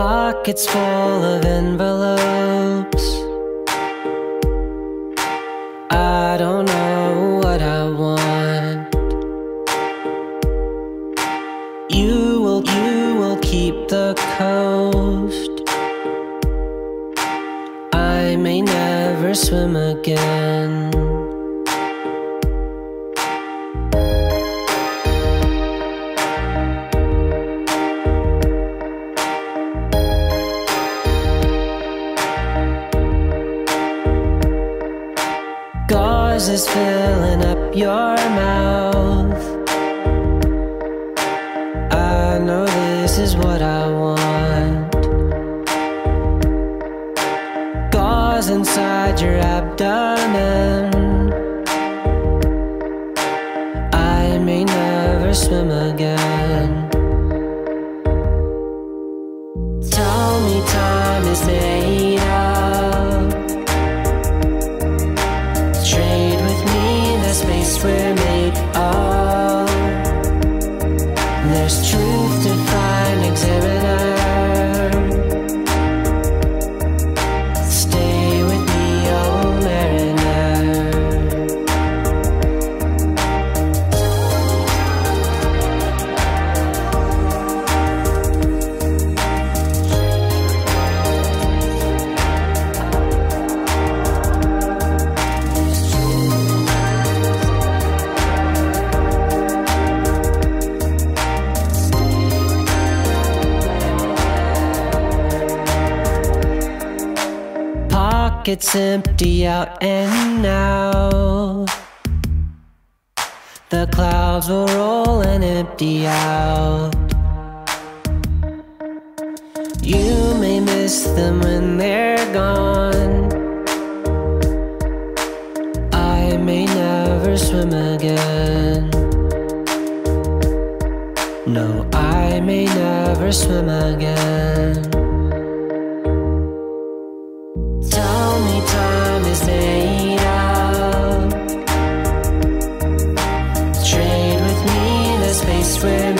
pockets full of envelopes. I don't know what I want. You will keep the coast. I may never swim again. Gauze is filling up your mouth. I know this is what I want. Gauze inside your abdomen. I may never swim again. Tell me time is made up. Trade with me the space we're made of. There's truth to find, examiner. Stay with me, oh mariner. It's empty out and now. The clouds will roll and empty out. You may miss them when they're gone. I may never swim again. No, I may never swim again. Time is made up. Trade with me the space we're